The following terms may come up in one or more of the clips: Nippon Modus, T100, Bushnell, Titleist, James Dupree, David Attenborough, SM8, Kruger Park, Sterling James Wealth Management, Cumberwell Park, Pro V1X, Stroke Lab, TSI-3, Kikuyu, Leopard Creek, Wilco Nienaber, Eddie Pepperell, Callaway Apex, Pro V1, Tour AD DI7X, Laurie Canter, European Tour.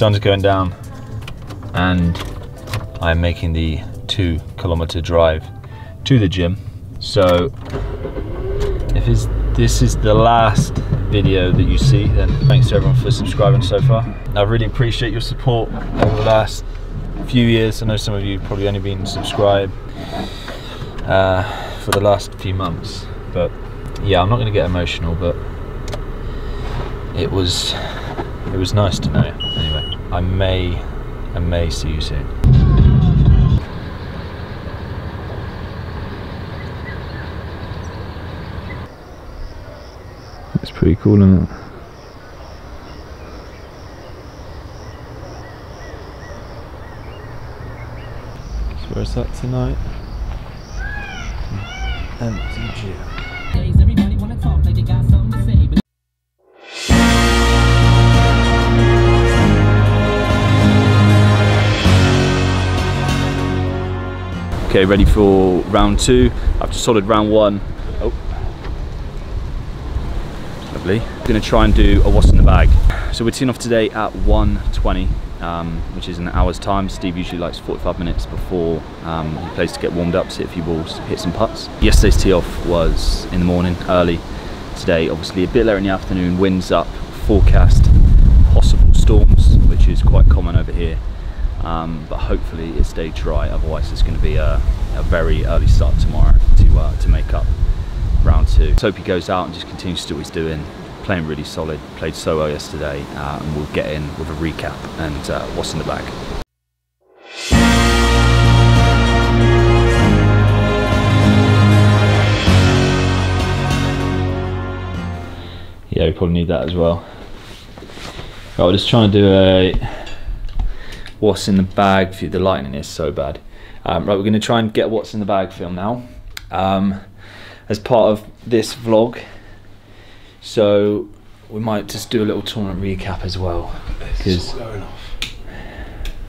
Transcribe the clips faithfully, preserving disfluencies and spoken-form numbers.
sun's going down and I'm making the two kilometer drive to the gym. So if it's, this is the last video that you see, then thanks to everyone for subscribing so far. I really appreciate your support over the last few years. I know some of you probably only been subscribed uh, for the last few months, but yeah, I'm not gonna get emotional, but it was it was nice to know. Anyway, I may I may see you soon. It's pretty cool, isn't it? Where's that tonight? Empty gym. Okay, ready for round two. I've just soldered round one. Oh, lovely. I'm gonna try and do a what's in the bag. So we're teeing off today at one twenty. Um, which is an hour's time. Steve usually likes forty-five minutes before um, he plays to get warmed up, sit a few balls, hit some putts. Yesterday's tee off was in the morning, early. Today, obviously, a bit later in the afternoon, winds up, forecast, possible storms, which is quite common over here. Um, but hopefully it stays dry, otherwise it's going to be a, a very early start tomorrow to, uh, to make up round two. Let's hope he goes out and just continues to do what he's doing. Playing really solid, played so well yesterday, uh, and we'll get in with a recap and uh, what's in the bag. Yeah, we probably need that as well. Right, we're just trying to do a what's in the bag. The lightning is so bad. Um, right, we're going to try and get what's in the bag film now um, as part of this vlog. So we might just do a little tournament recap as well. It's all going off.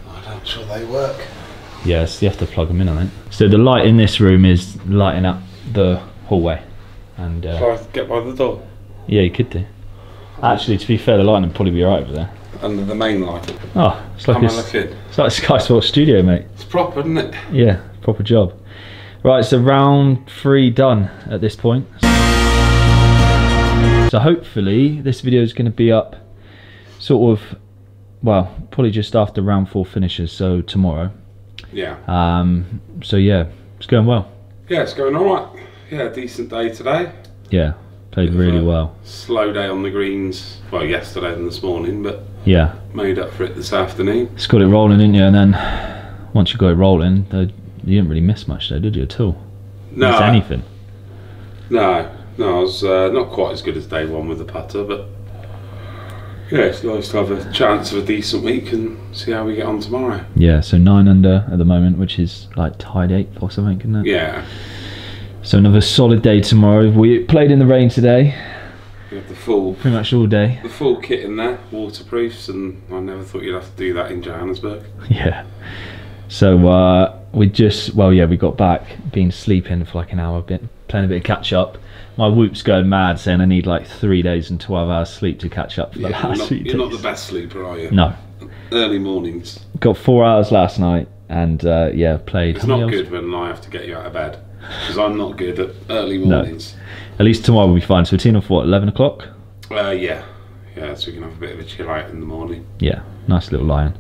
I'm not sure they work. Yes, you have to plug them in, I think. So the light in this room is lighting up the hallway. And uh, shall I get by the door? Yeah, you could do. Actually, to be fair, the lighting would probably be right over there. Under the main light. Oh, it's like, it's, it's like Sky Sports Studio, mate. It's proper, isn't it? Yeah, proper job. Right, so round three done at this point. So hopefully this video is going to be up sort of, well, probably just after round four finishes, so tomorrow. Yeah. Um. So yeah, it's going well. Yeah, it's going all right. Yeah, decent day today. Yeah, played really well. Slow day on the greens, well, yesterday and this morning, but yeah, made up for it this afternoon. Just got it rolling, didn't you? And then once you got it rolling, you didn't really miss much though, did you, at all? No. Miss anything? No. No, I was uh, not quite as good as day one with the putter, but yeah, it's nice to have a chance of a decent week and see how we get on tomorrow. Yeah, so nine under at the moment, which is like tied eighth or something, isn't it? Yeah. So another solid day tomorrow. We played in the rain today. We had the full... Pretty much all day. The full kit in there, waterproofs, and I never thought you'd have to do that in Johannesburg. Yeah. So uh, we just, well, yeah, we got back, been sleeping for like an hour, bit, playing a bit of catch up. My whoop's going mad, saying I need like three days and twelve hours sleep to catch up for the yeah, last not, You're days. Not the best sleeper, are you? No. Early mornings. Got four hours last night and uh, yeah, played. It's not good when I have to get you out of bed because I'm not good at early mornings. No. At least tomorrow will be fine. So we're teeing off what, eleven o'clock? Uh, yeah. Yeah, so we can have a bit of a chill out in the morning. Yeah, nice little lie-in.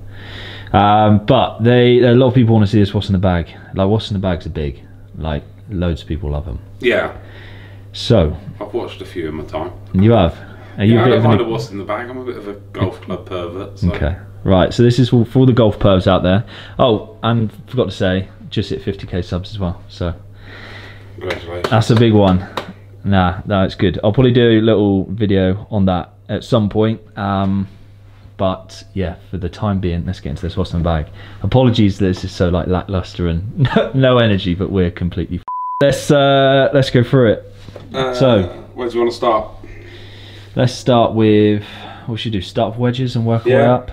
Um, but they, a lot of people want to see this what's in the bag. Like what's in the bags are big. Like loads of people love them. Yeah. So I've watched a few in my time. You have? Are you yeah, a bit I don't mind a what's in the bag. I'm a bit of a golf club pervert. So. Okay, right. So this is for all the golf pervs out there. Oh, and forgot to say, just hit fifty K subs as well. So congratulations. That's a big one. Nah, no, it's good. I'll probably do a little video on that at some point. Um, but yeah, for the time being, let's get into this what's in the bag. Apologies that this is so like lackluster and no energy, but we're completely. F let's uh, let's go through it. Uh, so where do you want to start? Let's start with, we should do start with wedges and work our yeah. way up.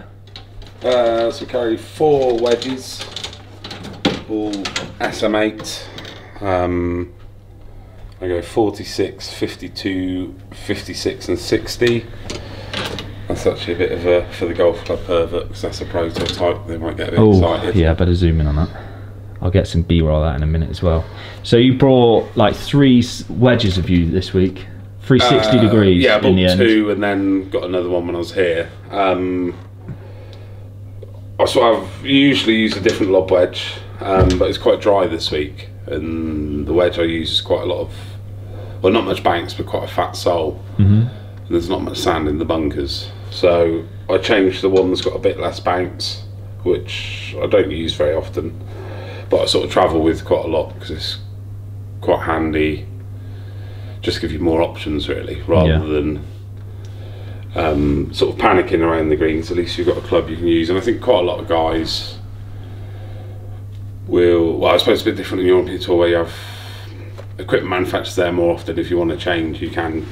Uh, so carry four wedges, all S M eight. Um, I go forty-six, fifty-two, fifty-six and sixty. I that's actually a bit of a, for the golf club pervert, because that's a prototype, they might get a bit oh, excited. Yeah, better zoom in on that. I'll get some B-roll out in a minute as well. So you brought like three wedges of you this week, three sixty uh, degrees. Yeah, I bought in the two end. And then got another one when I was here. Um, I sort of usually use a different lob wedge, um, but it's quite dry this week, and the wedge I use is quite a lot of, well, not much banks, but quite a fat sole, mm-hmm. and there's not much sand in the bunkers. So I changed the one that's got a bit less bounce, which I don't use very often, but I sort of travel with quite a lot because it's quite handy, just give you more options really, rather yeah. than um, sort of panicking around the greens. At least you've got a club you can use, and I think quite a lot of guys will, well, I suppose it's a bit different in European Tour where you have equipment manufacturers there more often. If you want to change, you can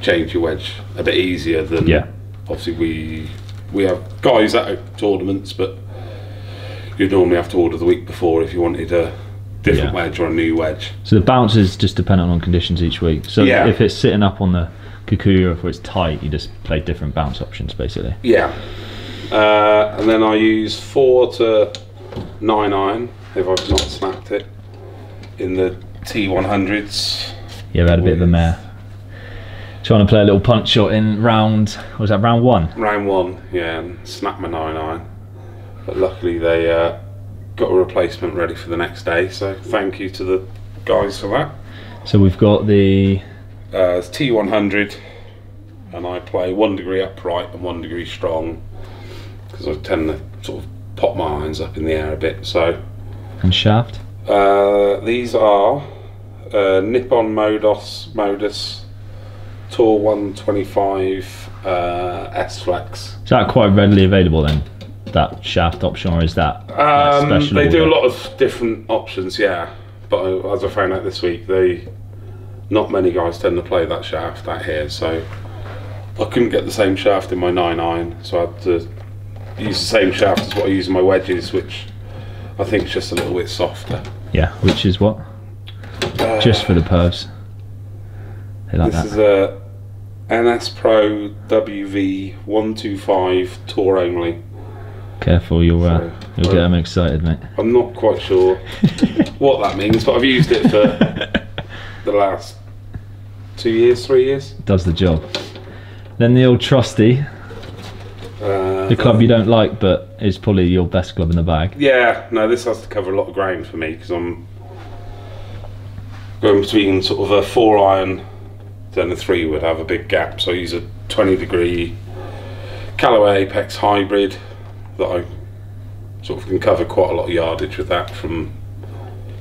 change your wedge a bit easier than yeah. obviously we we have guys at tournaments, but you'd normally have to order the week before if you wanted a different yeah. wedge or a new wedge. So the bounce is just dependent on conditions each week. So yeah. if it's sitting up on the Kikuyu, if it's tight, you just play different bounce options basically. Yeah, uh, and then I use four to nine iron if I've not snapped it in the T one hundreds. Yeah, we had a bit of a mare. Trying to play a little punch shot in round, what was that, round one? Round one, yeah, and snapped my nine iron. But luckily they uh, got a replacement ready for the next day, so thank you to the guys for that. So we've got the uh, T one hundred, and I play one degree upright and one degree strong, because I tend to sort of pop my irons up in the air a bit, so. And shaft? Uh, these are uh, Nippon Modus, Modus Tour one twenty-five uh, S-Flex. Is that quite readily available then, that shaft option, or is that um, special? They order? Do a lot of different options, yeah. But as I found out this week, they not many guys tend to play that shaft out here, so I couldn't get the same shaft in my nine iron, so I had to use the same shaft as what I use in my wedges, which I think it's just a little bit softer. Yeah, which is what? Uh, just for the purse. They like this that. This is a N S Pro W V one twenty-five Tour only. Careful, you'll, uh, so, you'll get them excited, mate. I'm not quite sure what that means, but I've used it for the last two years, three years. Does the job. Then the old trusty. Uh, the club you don't like, but is probably your best club in the bag. Yeah, no, this has to cover a lot of ground for me because I'm going between sort of a four iron, then a three would have a big gap. So I use a twenty degree Callaway Apex hybrid that I sort of can cover quite a lot of yardage with that from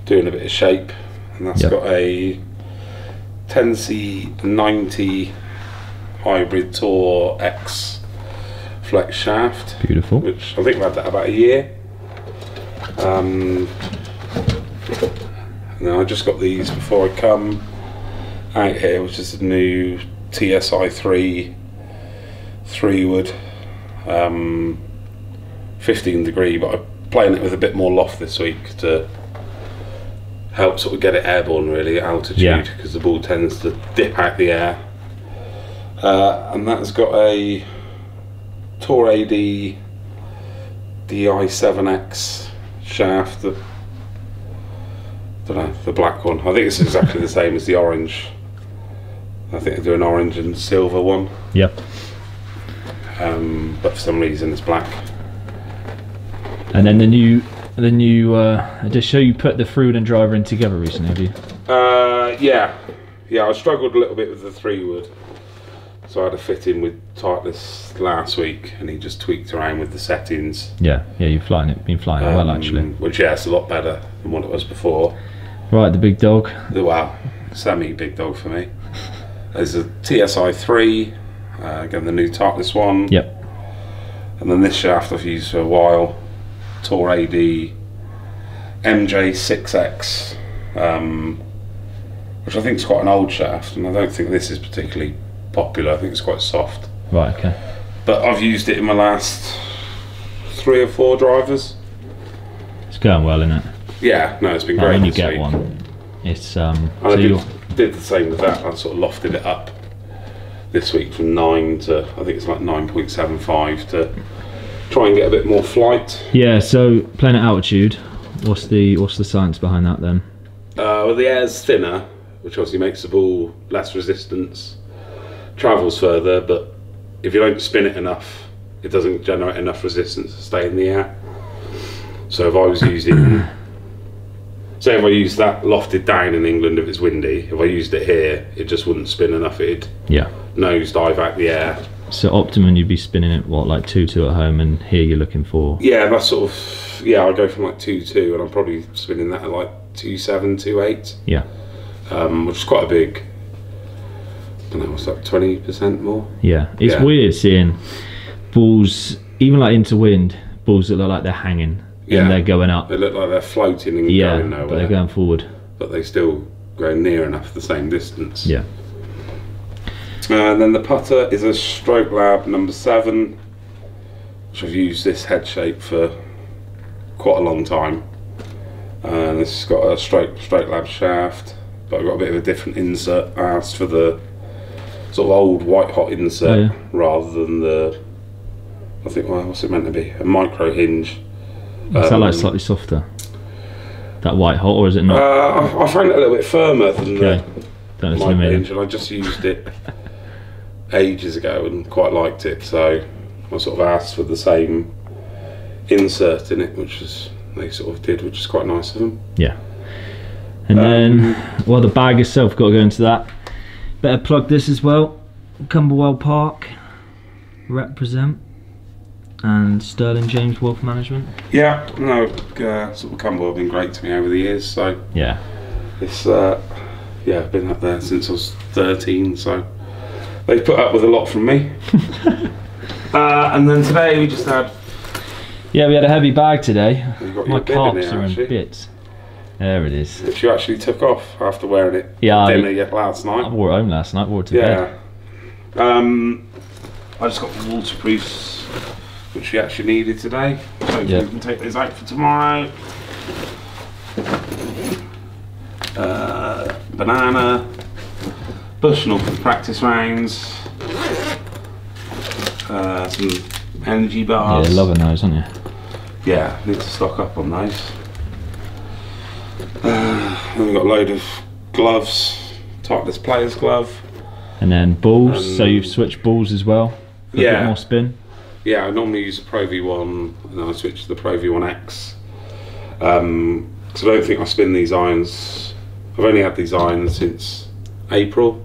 doing a bit of shape, and that's yep. got a ten C ninety hybrid Tour X flex shaft. Beautiful. Which I think we had that about a year. Um, and then I just got these before I come out here, which is the new T S I three three wood, um, fifteen degree, but I'm playing it with a bit more loft this week to help sort of get it airborne really at altitude, because yeah. the ball tends to dip out the air. Uh, and that's got a Tour A D D I seven X shaft, the, don't know, the black one. I think it's exactly the same as the orange. I think they do an orange and silver one. Yep. Um, but for some reason it's black. And then the new, the new. Uh, just show you put the three-wood and driver in together recently, have you? Uh, yeah, yeah. I struggled a little bit with the three-wood. So I had a fit in with Titleist last week, and he just tweaked around with the settings. Yeah, yeah, you've flying it, been flying it um, well actually. Which yeah, it's a lot better than what it was before. Right, the big dog. The, well, semi big dog for me. There's a T S I three, uh, again the new Titleist one. Yep. And then this shaft I've used for a while, Tour A D M J six X, um, which I think is quite an old shaft, and I don't think this is particularly popular. I think it's quite soft. Right, okay. But I've used it in my last three or four drivers. It's going well, isn't it? Yeah, no, it's been now great. When you get week. one, it's um. And so I did, did the same with that. I sort of lofted it up this week from nine to, I think it's like nine point seven five, to try and get a bit more flight. Yeah, so playing at altitude, what's the what's the science behind that then? Uh, well, the air's thinner, which obviously makes the ball less resistance, travels further, but if you don't spin it enough, it doesn't generate enough resistance to stay in the air. So if I was using, say if I used that lofted down in England, if it's windy, if I used it here, it just wouldn't spin enough, it'd yeah. nose dive out the air. So optimum, you'd be spinning it, what, like two two at home, and here you're looking for? Yeah, that's sort of, yeah, I'll go from like two two, and I'm probably spinning that at like two seven, two eight. Yeah. Um, which is quite a big, I don't know, what's that, twenty percent more? Yeah, it's yeah. weird seeing balls, even like into wind, balls that look like they're hanging. Yeah. And they're going up. They look like they're floating and yeah, going nowhere. But they're going forward. But they still go near enough the same distance. Yeah. Uh, and then the putter is a Stroke Lab number seven, which I've used this head shape for quite a long time. And uh, this has got a Stroke Stroke Lab shaft, but I've got a bit of a different insert. I asked for the sort of old white hot insert oh, yeah. rather than the, I think, well, what's it meant to be? A micro hinge. Is that um, like slightly softer? That white hot, or is it not? Uh, I, I found it a little bit firmer than okay. the my range, and I just used it ages ago and quite liked it, so I sort of asked for the same insert in it, which is, they sort of did, which is quite nice of them. Yeah. And um, then, well, the bag itself, got to go into that. Better plug this as well. Cumberwell Park, represent. And Sterling James Wealth Management. Yeah, no, uh, sort of Cumberwell have been great to me over the years. So yeah, it's uh, yeah, I've been up there since I was thirteen. So they've put up with a lot from me. uh, and then today we just had yeah, we had a heavy bag today. My calves are in bits. There it is. Which you actually took off after wearing it. Yeah, dinner I, yet last night. I wore it home last night. Wore it to yeah. bed. Um, I just got waterproofs, which we actually needed today, so yep. we can take those out for tomorrow. Uh, banana, Bushnell for the practice rounds, uh, some energy bars. Yeah, loving those, aren't you? Yeah, need to stock up on those. Uh, then we've got a load of gloves, Titleist player's glove. And then balls, um, so you've switched balls as well, for yeah. a bit more spin. Yeah, I normally use the Pro V one, and then I switch to the Pro V one X. Um, because I don't think I spin these irons. I've only had these irons since April,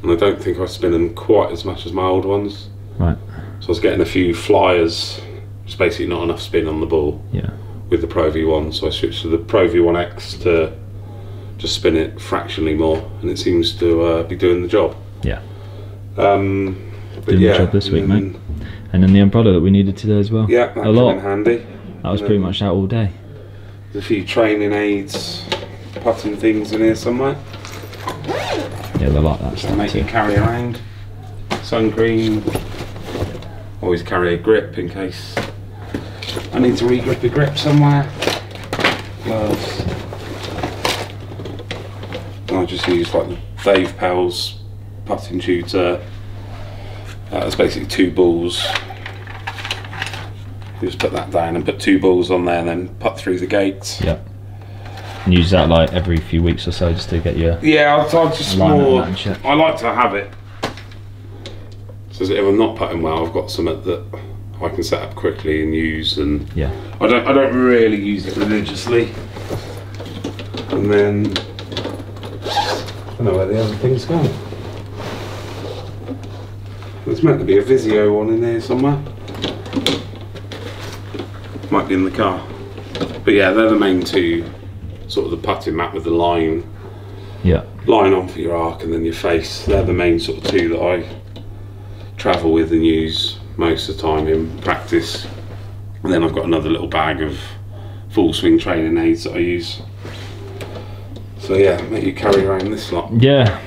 and I don't think I spin them quite as much as my old ones. Right. So I was getting a few flyers, just basically not enough spin on the ball. Yeah. With the Pro V one, so I switched to the Pro V one X to just spin it fractionally more, and it seems to uh, be doing the job. Yeah. Um, but doing yeah, the job this week, mate. And then the umbrella that we needed today as well. Yeah, that a lot. Came in handy. That was pretty much out all day. There's a few training aids, putting things in here somewhere. Yeah, they like that stuff. Make you carry around. Sun cream. Always carry a grip in case I need to re-grip a grip somewhere. Gloves. And I just use like the Dave Pell's putting tutor. That's uh, basically two balls. You just put that down and put two balls on there, and then putt through the gates. Yep. And use that like every few weeks or so just to get your. Yeah, I, I just more. I like to have it. So if I'm not putting well, I've got some that I can set up quickly and use, and yeah. I don't. I don't really use it religiously. And then I don't know where the other thing's gone. There's meant to be a Vizio one in here somewhere. Might be in the car. But yeah, they're the main two. Sort of the putting mat with the line. Yeah. Line on for your arc and then your face. They're the main sort of two that I travel with and use most of the time in practice. And then I've got another little bag of full swing training aids that I use. So yeah, make you carry around this lot. Yeah.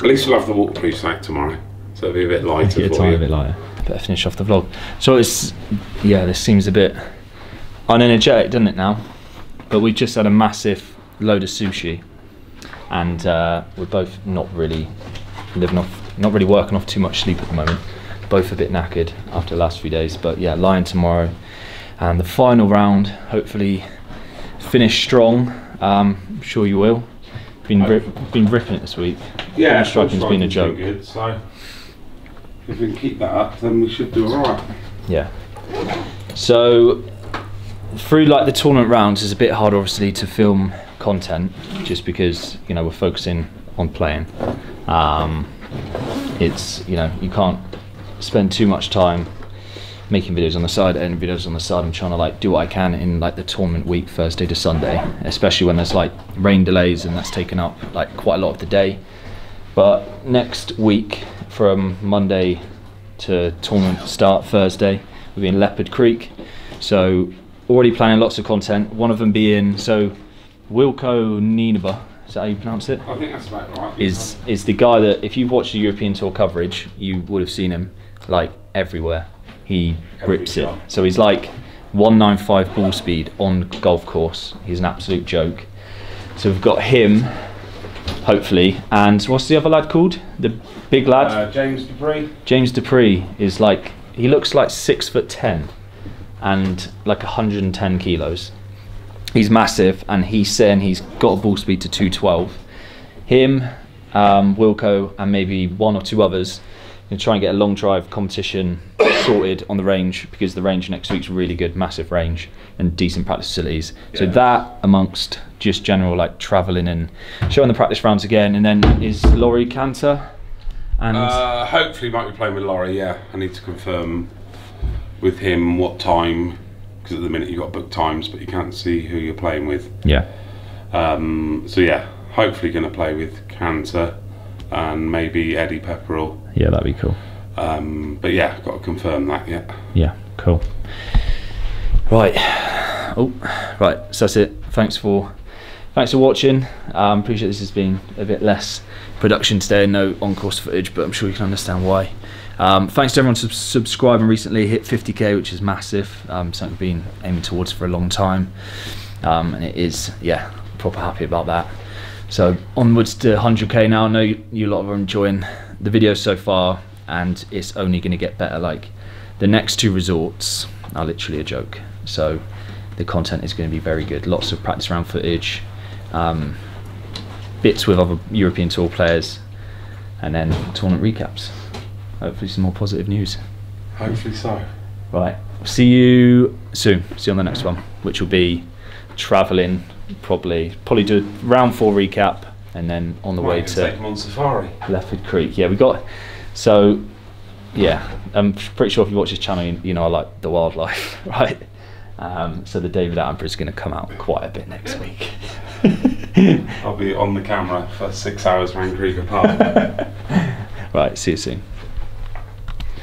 At least we'll have the waterproof sack tomorrow. So it'll be a bit lighter. Make it a tiny bit lighter. Better finish off the vlog. So it's, yeah, this seems a bit unenergetic, doesn't it now? But we've just had a massive load of sushi, and uh, we're both not really living off not really working off too much sleep at the moment. Both a bit knackered after the last few days, but yeah, lying tomorrow. And the final round, hopefully finish strong. Um, I'm sure you will. Been, rip, been ripping it this week. Yeah, striking's been a joke. Good, so if we can keep that up, then we should do all right. Yeah. So through like the tournament rounds, it's a bit hard, obviously, to film content just because you know we're focusing on playing. Um, it's you know you can't spend too much time making videos on the side, editing videos on the side. I'm trying to like do what I can in like the tournament week, Thursday to Sunday, especially when there's like rain delays and that's taken up like quite a lot of the day. But next week, from Monday to tournament start Thursday, we'll be in Leopard Creek. So already planning lots of content. One of them being so Wilco Nienaber, is that how you pronounce it? I think that's about right. Is is the guy that if you've watched the European Tour coverage, you would have seen him like everywhere. He rips it. So he's like one ninety-five ball speed on golf course. He's an absolute joke. So we've got him, hopefully. And what's the other lad called? The big lad? Uh, James Dupree. James Dupree is like, he looks like six foot ten and like one hundred and ten kilos. He's massive and he's saying he's got a ball speed to two twelve. Him, um, Wilco, and maybe one or two others. Gonna try and get a long drive competition sorted on the range, because the range next week's really good, massive range and decent practice facilities. Yeah. So that amongst just general like traveling and showing the practice rounds again, and then is Laurie Canter, and uh, hopefully might be playing with Laurie. Yeah, I need to confirm with him what time, because at the minute you've got booked times, but you can't see who you're playing with. Yeah. Um, so yeah, hopefully gonna play with Canter and maybe Eddie Pepperell. Yeah, that'd be cool. Um, but yeah, got to confirm that. Yeah. Yeah, cool. Right. Oh, right. So that's it. Thanks for, thanks for watching. I'm um, pretty sure this has been a bit less production today. No on-course footage, but I'm sure you can understand why. Um, thanks to everyone sub subscribing recently. Hit fifty K, which is massive. Um, something we've been aiming towards for a long time, um, and it is. Yeah, proper happy about that. So onwards to one hundred K now. I know you, you lot are enjoying the videos so far, and it's only going to get better. Like the next two resorts are literally a joke, so the content is going to be very good. Lots of practice round footage, um, bits with other European Tour players, and then tournament recaps. Hopefully some more positive news. Hopefully so. Right, see you soon. See you on the next one, which will be traveling, probably probably do a round four recap, and then on the way to take them on safari. Leopard Creek. Yeah, we got. So, yeah, I'm pretty sure if you watch this channel, you, you know I like the wildlife, right? Um, so the David Attenborough is going to come out quite a bit next week. I'll be on the camera for six hours around Kruger Park. Right, see you soon.